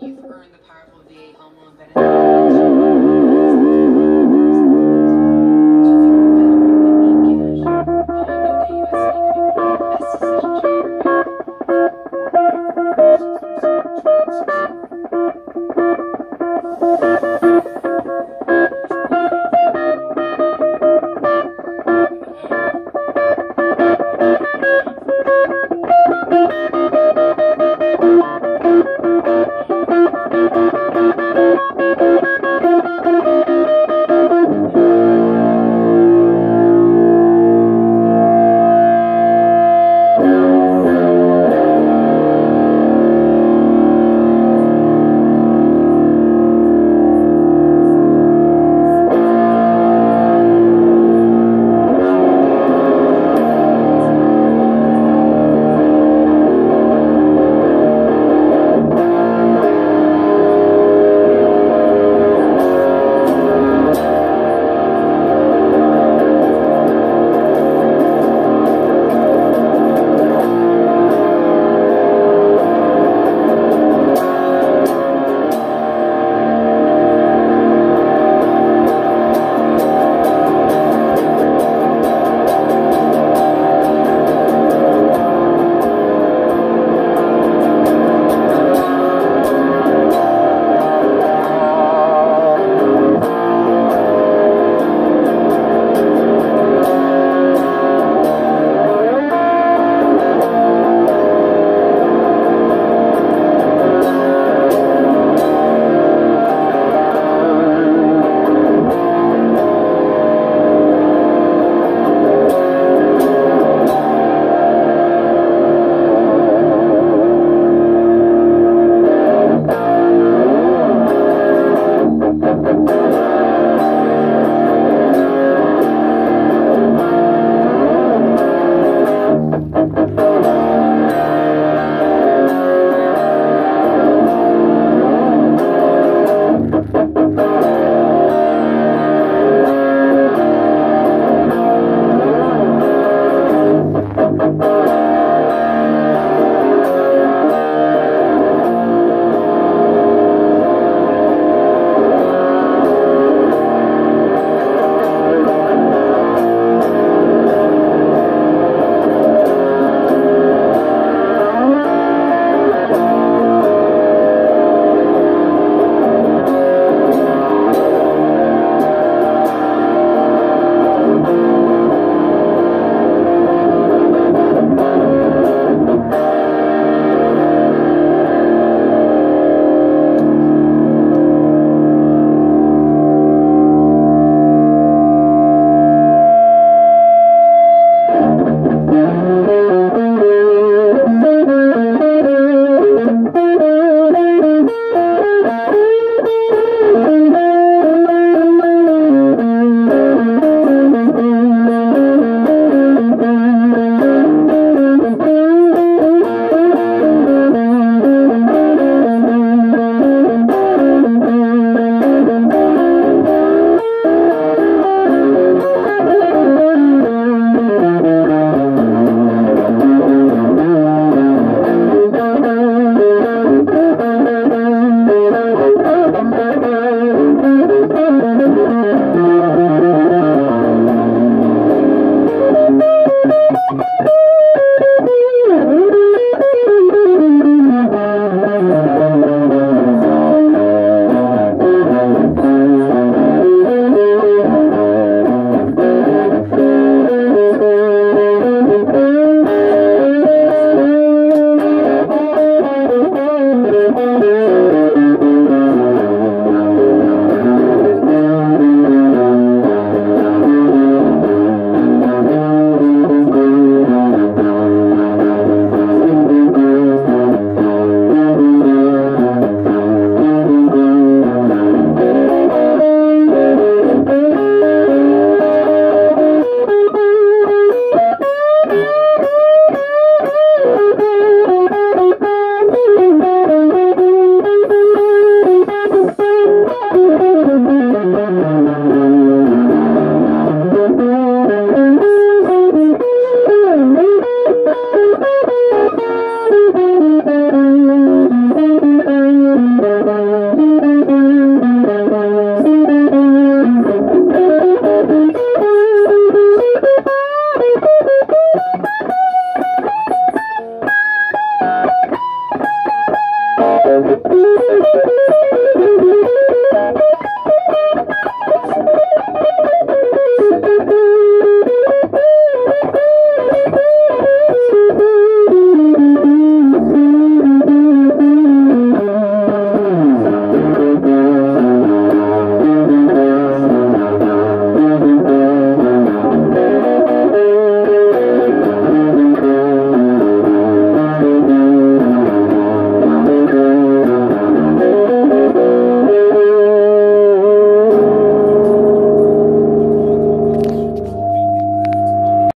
You've earned the powerful VA home loan benefit.